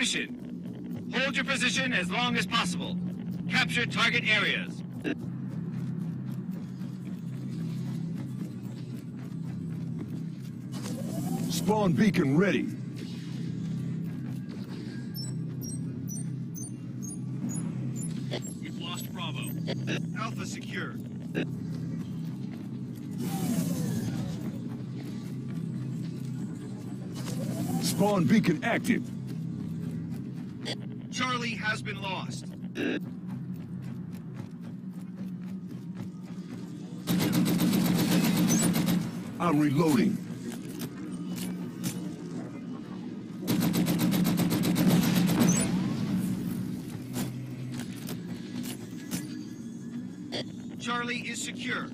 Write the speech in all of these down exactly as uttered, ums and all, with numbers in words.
mission. Hold your position as long as possible. Capture target areas. Spawn beacon ready. We've lost Bravo. Alpha secure. Spawn beacon active. Charlie has been lost. I'm reloading. Charlie is secure.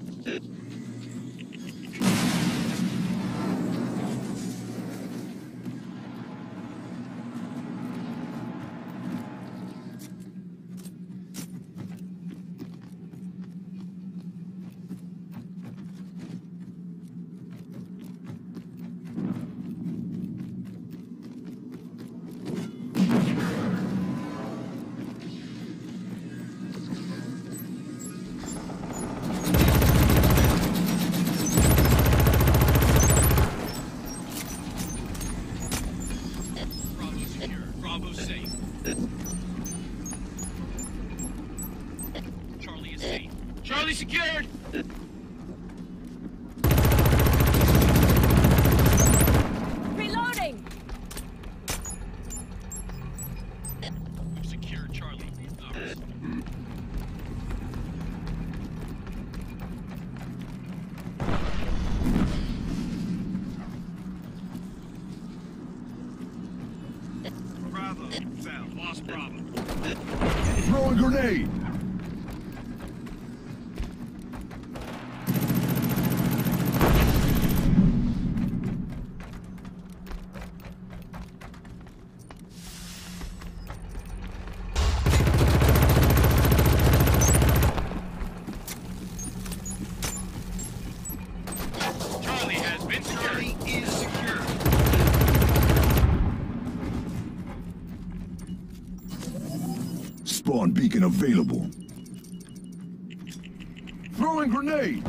Secured! Reloading! We've secured Charlie. Ours. Bravo. Found. Lost Bravo. Throwing grenade! Spawn beacon available. Throwing grenade!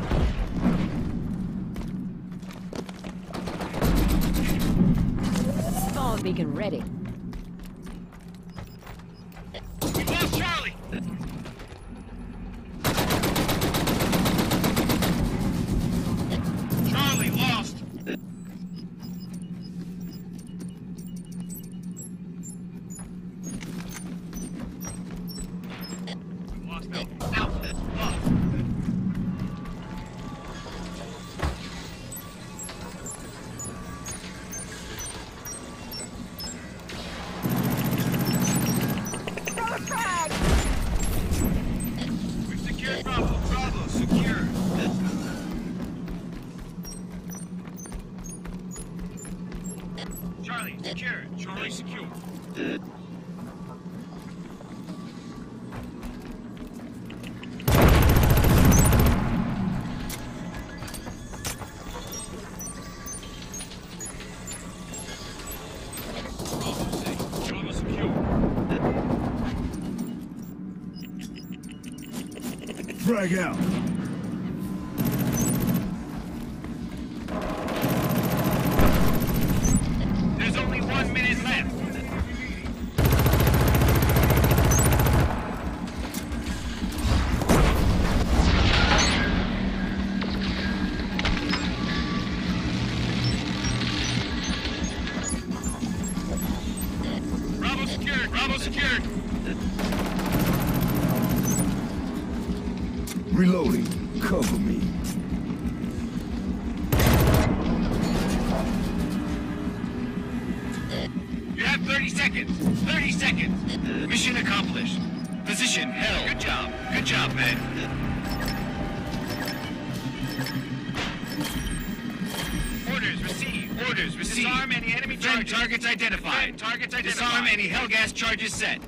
Spawn beacon ready. We lost Charlie! Charlie lost! Secure. Charlie secure. Drag out. Secured. Reloading. Cover me. You have thirty seconds. thirty seconds. Mission accomplished. Position held. Good job. Good job, man. Orders received. Orders received. Disarm any enemy targets. Targets identified. Targets identified. Disarm any Hellgas charges set.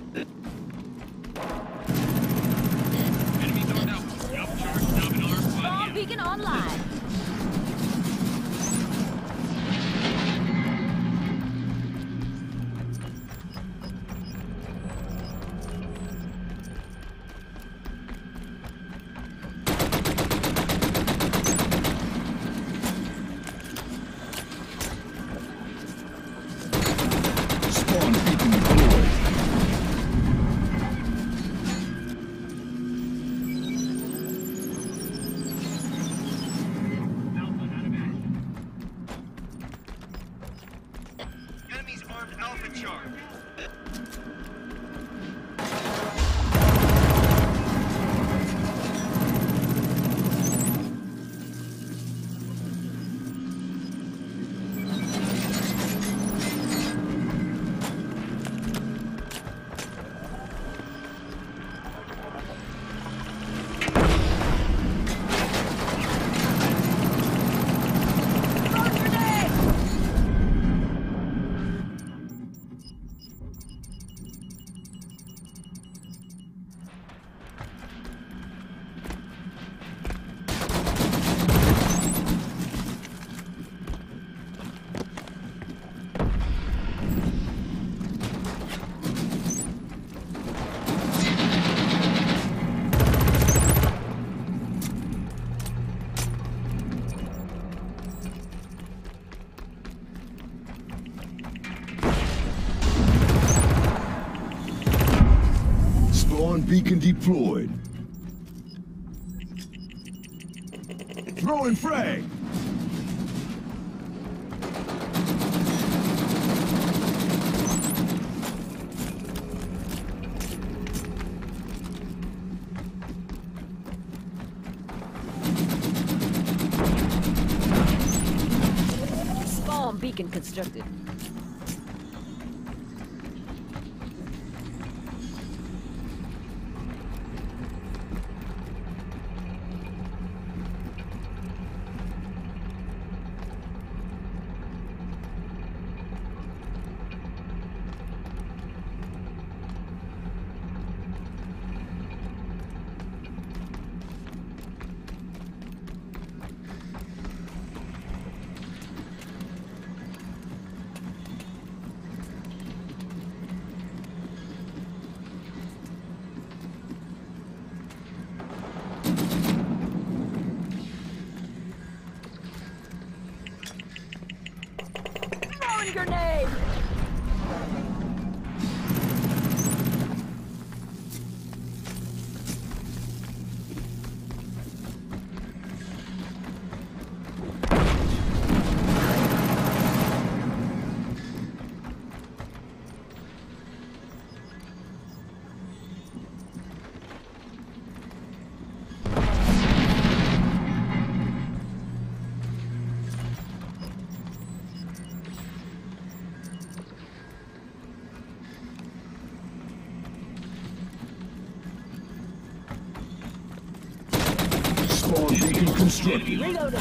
Enemy thrown out. Upcharge now in arm. Small beacon online. Floyd. Throwing frag. Spawn beacon constructed. Grenade! Constructed. Bravo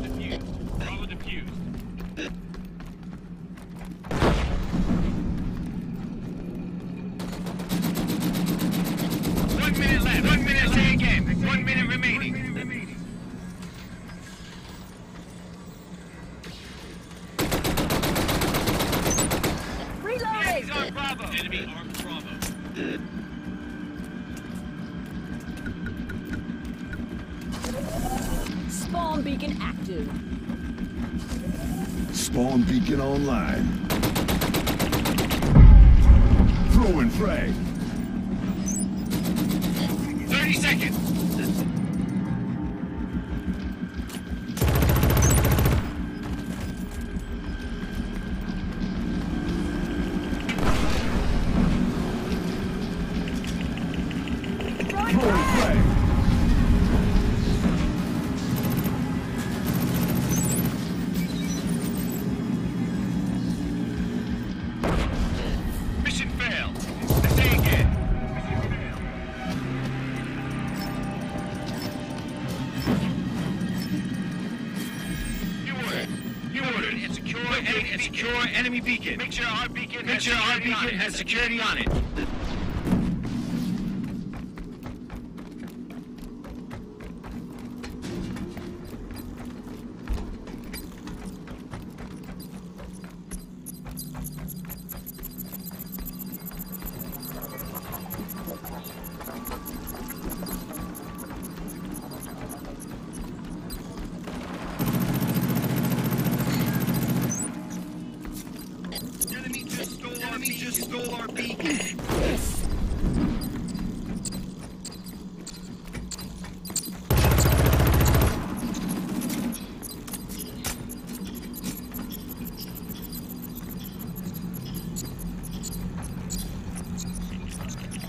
defused. Bravo defused. One minute left. One minute left in game. One minute remaining. One minute remaining. Reloading. He's on Bravo. Enemy armed Bravo. Spawn beacon active. Spawn beacon online. Throwing frag. Thirty seconds. And secure enemy beacon. Make sure our beacon, Make sure our beacon has security on it.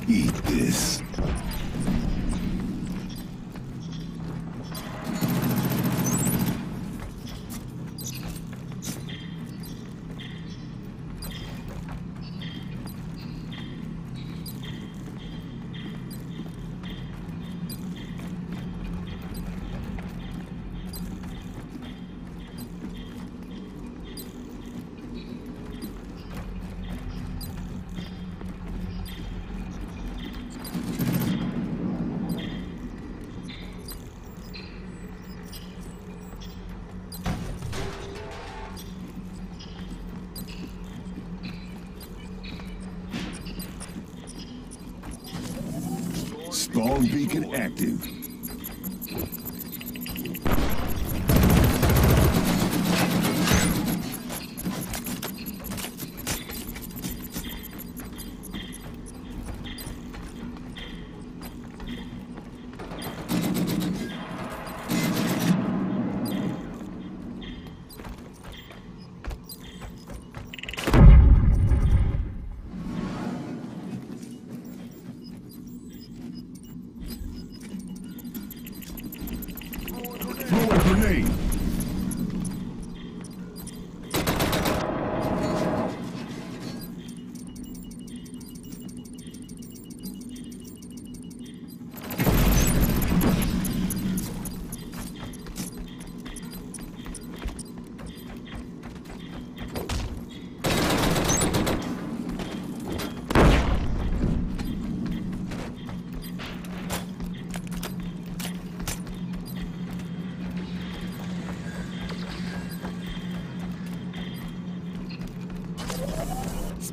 Eat this. Spawn beacon active.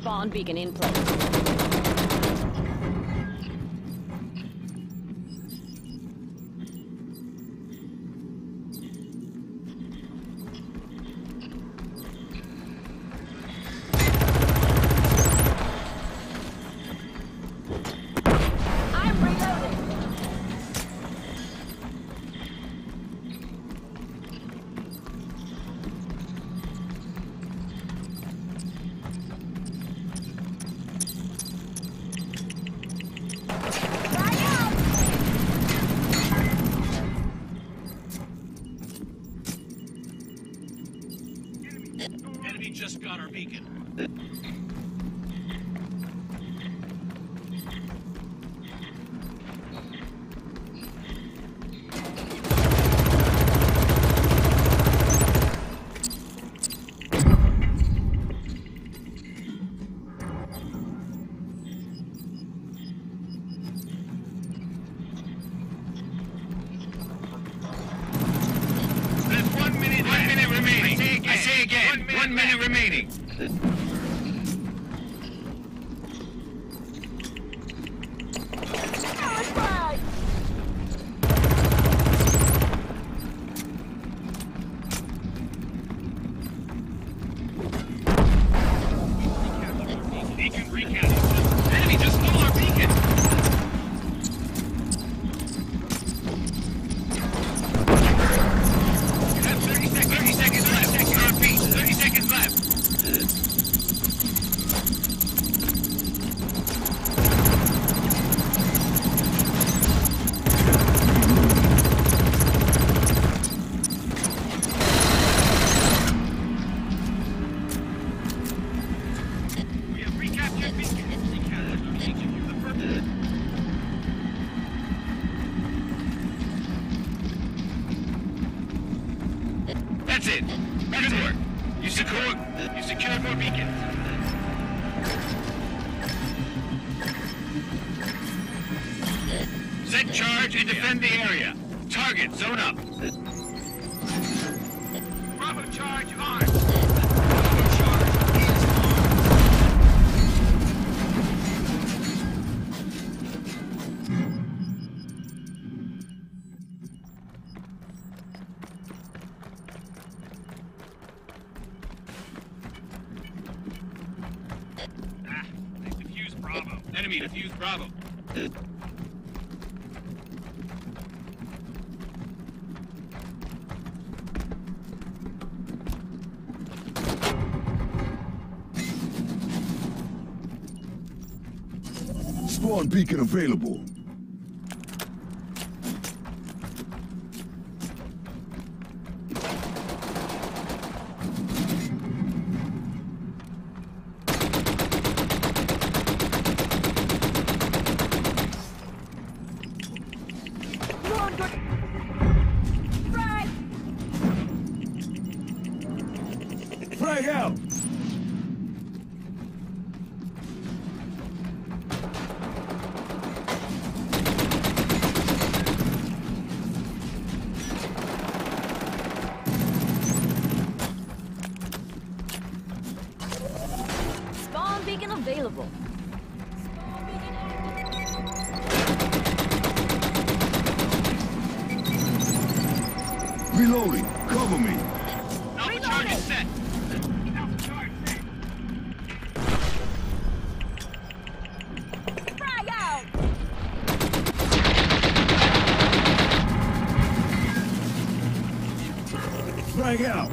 Spawn beacon in place. Just got our beacon. Enemy defused Bravo. Spawn beacon available. Available. Reloading. Cover me. Auto charge is set. Auto charge set. Frag out. Frag out.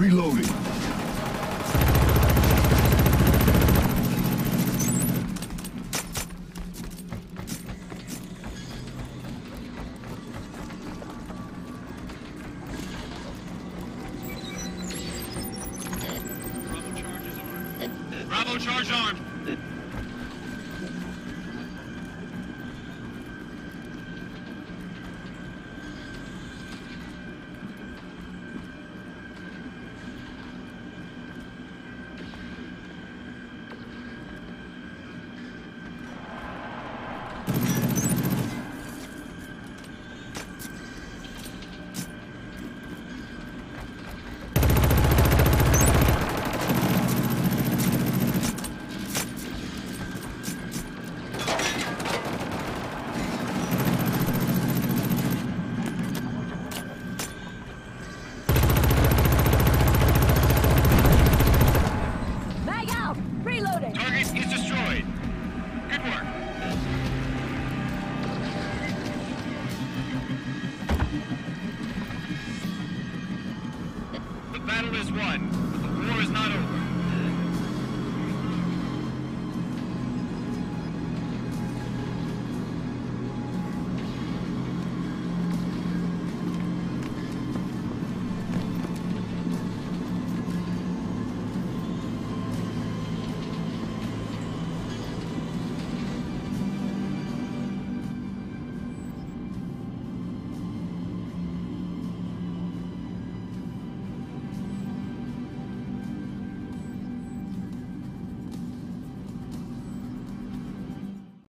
Reloading. Bravo charges armed. Bravo, charge armed.